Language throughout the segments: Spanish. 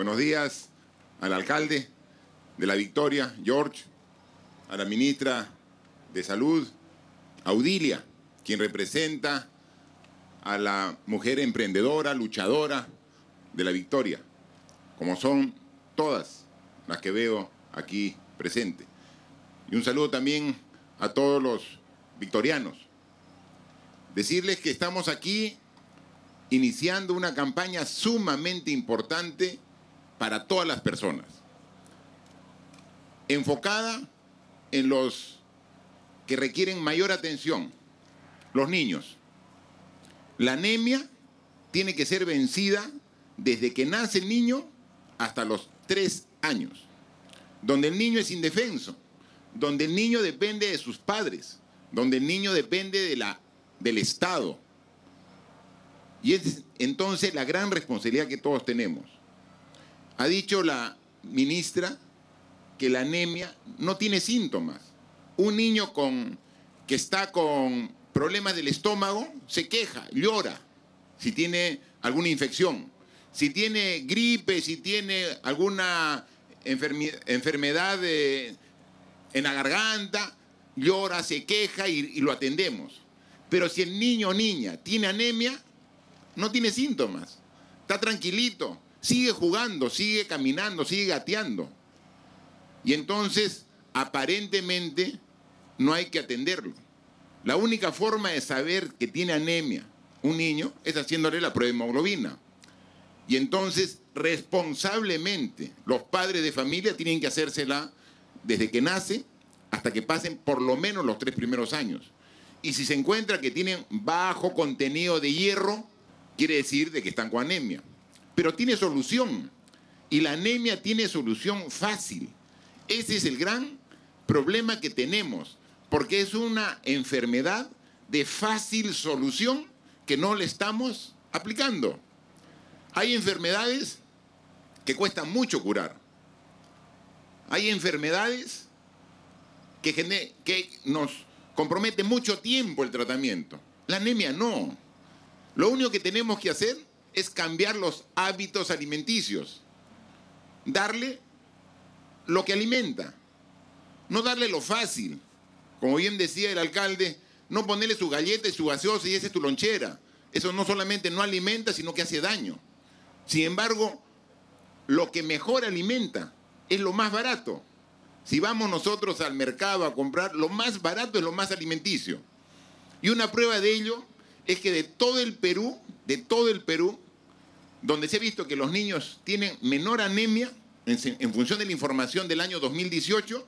Buenos días al alcalde de La Victoria, George, a la ministra de Salud, Audilia, quien representa a la mujer emprendedora, luchadora de La Victoria, como son todas las que veo aquí presentes. Y un saludo también a todos los victorianos. Decirles que estamos aquí iniciando una campaña sumamente importante para todas las personas, enfocada en los que requieren mayor atención, los niños. La anemia tiene que ser vencida desde que nace el niño hasta los 3 años, donde el niño es indefenso, donde el niño depende de sus padres, donde el niño depende de del Estado. Y es entonces la gran responsabilidad que todos tenemos. Ha dicho la ministra que la anemia no tiene síntomas. Un niño que está con problemas del estómago se queja, llora, si tiene alguna infección, si tiene gripe, si tiene alguna enfermedad en la garganta, llora, se queja y lo atendemos. Pero si el niño o niña tiene anemia, no tiene síntomas, está tranquilito, sigue jugando, sigue caminando, sigue gateando. Y entonces, aparentemente, no hay que atenderlo. La única forma de saber que tiene anemia un niño es haciéndole la prueba de hemoglobina. Y entonces, responsablemente, los padres de familia tienen que hacérsela desde que nace hasta que pasen por lo menos los 3 primeros años. Y si se encuentra que tienen bajo contenido de hierro, quiere decir de que están con anemia. Pero tiene solución. Y la anemia tiene solución fácil. Ese es el gran problema que tenemos, porque es una enfermedad de fácil solución que no le estamos aplicando. Hay enfermedades que cuestan mucho curar. Hay enfermedades que nos compromete mucho tiempo el tratamiento. La anemia no. Lo único que tenemos que hacer es cambiar los hábitos alimenticios. Darle lo que alimenta. No darle lo fácil. Como bien decía el alcalde, no ponerle su galleta y su gaseosa y esa es tu lonchera. Eso no solamente no alimenta, sino que hace daño. Sin embargo, lo que mejor alimenta es lo más barato. Si vamos nosotros al mercado a comprar, lo más barato es lo más alimenticio. Y una prueba de ello es que de todo el Perú, donde se ha visto que los niños tienen menor anemia, en función de la información del año 2018,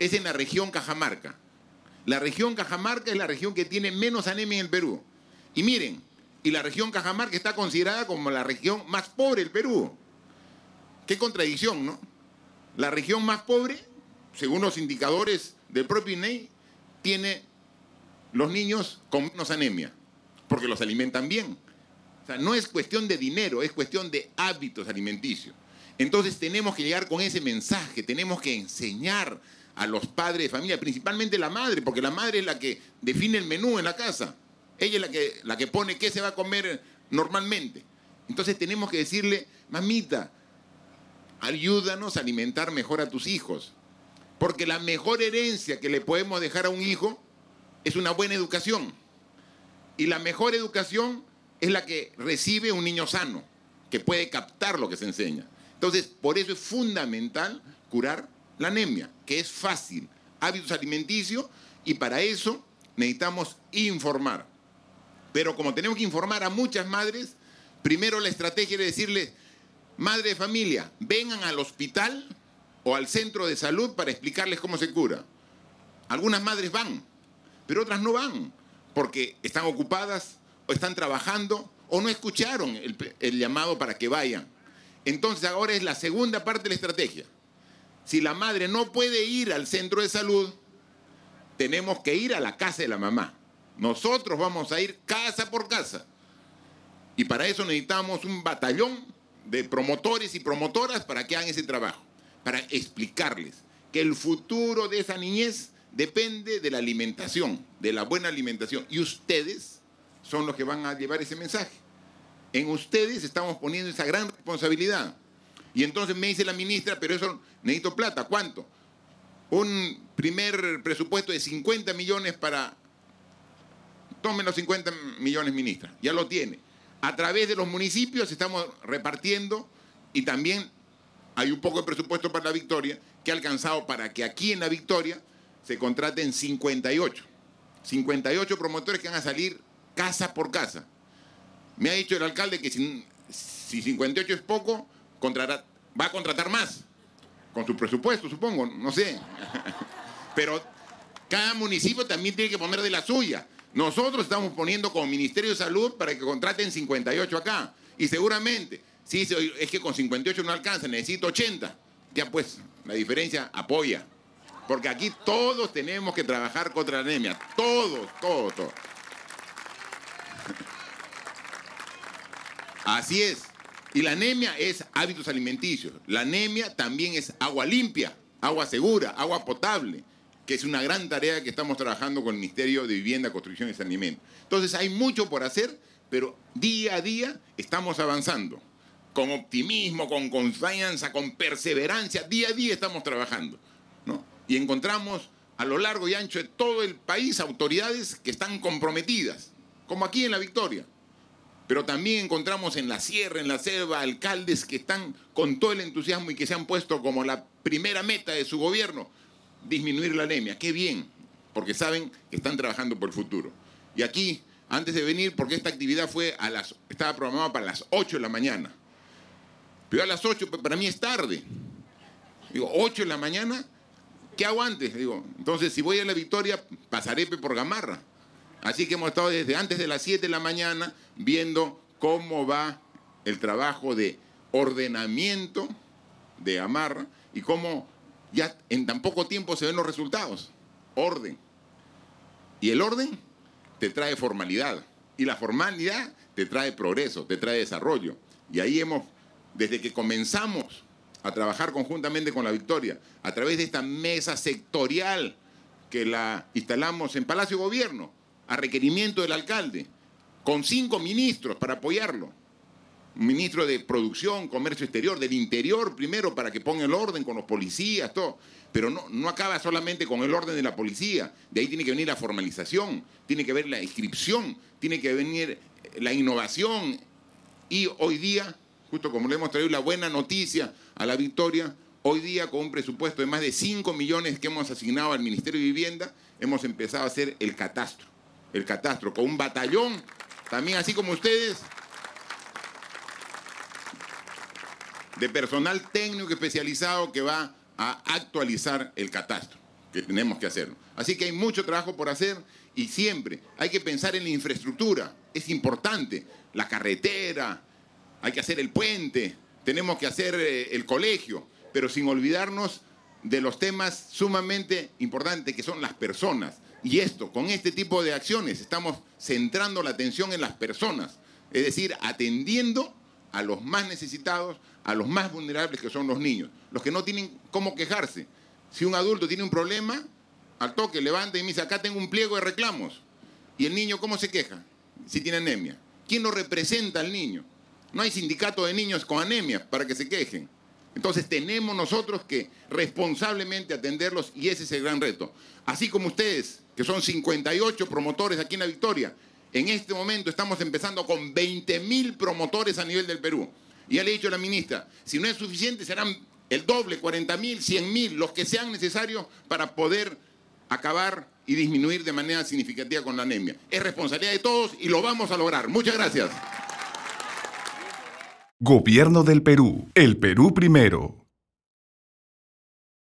es en la región Cajamarca. La región Cajamarca es la región que tiene menos anemia en el Perú. Y miren, y la región Cajamarca está considerada como la región más pobre del Perú. Qué contradicción, ¿no? La región más pobre, según los indicadores del propio INEI, tiene los niños con menos anemia, porque los alimentan bien. O sea, no es cuestión de dinero, es cuestión de hábitos alimenticios. Entonces tenemos que llegar con ese mensaje, tenemos que enseñar a los padres de familia, principalmente la madre, porque la madre es la que define el menú en la casa. Ella es la que pone qué se va a comer normalmente. Entonces tenemos que decirle, mamita, ayúdanos a alimentar mejor a tus hijos, porque la mejor herencia que le podemos dejar a un hijo es una buena educación. Y la mejor educación es la que recibe un niño sano, que puede captar lo que se enseña. Entonces, por eso es fundamental curar la anemia, que es fácil, hábitos alimenticios, y para eso necesitamos informar. Pero como tenemos que informar a muchas madres, primero la estrategia es decirles, madre de familia, vengan al hospital o al centro de salud para explicarles cómo se cura. Algunas madres van, pero otras no van, porque están ocupadas o están trabajando o no escucharon el llamado para que vayan. Entonces ahora es la segunda parte de la estrategia. Si la madre no puede ir al centro de salud, tenemos que ir a la casa de la mamá. Nosotros vamos a ir casa por casa. Y para eso necesitamos un batallón de promotores y promotoras para que hagan ese trabajo, para explicarles que el futuro de esa niñez depende de la alimentación, de la buena alimentación. Y ustedes son los que van a llevar ese mensaje. En ustedes estamos poniendo esa gran responsabilidad. Y entonces me dice la ministra, pero eso necesito plata. ¿Cuánto? Un primer presupuesto de 50 millones para... Tomen los 50 millones, ministra. Ya lo tiene. A través de los municipios estamos repartiendo y también hay un poco de presupuesto para La Victoria que ha alcanzado para que aquí en La Victoria se contraten 58 promotores que van a salir casa por casa. Me ha dicho el alcalde que si 58 es poco, va a contratar más. Con su presupuesto, supongo, no sé. Pero cada municipio también tiene que poner de la suya. Nosotros estamos poniendo como Ministerio de Salud para que contraten 58 acá. Y seguramente, si es que con 58 no alcanza, necesito 80. Ya pues, la diferencia apoya. Porque aquí todos tenemos que trabajar contra la anemia. Todos. Así es. Y la anemia es hábitos alimenticios. La anemia también es agua limpia, agua segura, agua potable, que es una gran tarea que estamos trabajando con el Ministerio de Vivienda, Construcción y Saneamiento. Entonces hay mucho por hacer, pero día a día estamos avanzando. Con optimismo, con confianza, con perseverancia, día a día estamos trabajando, ¿no? Y encontramos a lo largo y ancho de todo el país autoridades que están comprometidas, como aquí en La Victoria. Pero también encontramos en la sierra, en la selva, alcaldes que están con todo el entusiasmo y que se han puesto como la primera meta de su gobierno, disminuir la anemia. ¡Qué bien! Porque saben que están trabajando por el futuro. Y aquí, antes de venir, porque esta actividad estaba programada para las 8 de la mañana. Pero a las 8, para mí es tarde. Digo, 8 de la mañana, ¿qué hago antes? Digo, entonces, si voy a La Victoria, pasaré por Gamarra. Así que hemos estado desde antes de las 7 de la mañana viendo cómo va el trabajo de ordenamiento de Gamarra y cómo ya en tan poco tiempo se ven los resultados. Orden. Y el orden te trae formalidad. Y la formalidad te trae progreso, te trae desarrollo. Y ahí desde que comenzamos a trabajar conjuntamente con La Victoria, a través de esta mesa sectorial que la instalamos en Palacio de Gobierno, a requerimiento del alcalde, con 5 ministros para apoyarlo. Un ministro de Producción, Comercio Exterior, del Interior primero, para que ponga el orden con los policías, todo. Pero no acaba solamente con el orden de la policía. De ahí tiene que venir la formalización, tiene que ver la inscripción, tiene que venir la innovación. Y hoy día, justo como le hemos traído la buena noticia a La Victoria, hoy día, con un presupuesto de más de 5 millones que hemos asignado al Ministerio de Vivienda, hemos empezado a hacer el catastro. El catastro, con un batallón, también así como ustedes, de personal técnico especializado que va a actualizar el catastro, que tenemos que hacerlo. Así que hay mucho trabajo por hacer y siempre hay que pensar en la infraestructura, es importante, la carretera, hay que hacer el puente, tenemos que hacer el colegio, pero sin olvidarnos de los temas sumamente importantes que son las personas. Y con este tipo de acciones, estamos centrando la atención en las personas, es decir, atendiendo a los más necesitados, a los más vulnerables que son los niños, los que no tienen cómo quejarse. Si un adulto tiene un problema, al toque levanta y me dice, acá tengo un pliego de reclamos. ¿Y el niño cómo se queja? Si tiene anemia. ¿Quién lo representa al niño? No hay sindicato de niños con anemia para que se quejen. Entonces tenemos nosotros que responsablemente atenderlos y ese es el gran reto. Así como ustedes, que son 58 promotores aquí en La Victoria, en este momento estamos empezando con 20.000 promotores a nivel del Perú. Y ya le he dicho a la ministra, si no es suficiente serán el doble, 40.000, 100.000, los que sean necesarios para poder acabar y disminuir de manera significativa con la anemia. Es responsabilidad de todos y lo vamos a lograr. Muchas gracias. Gobierno del Perú. El Perú primero.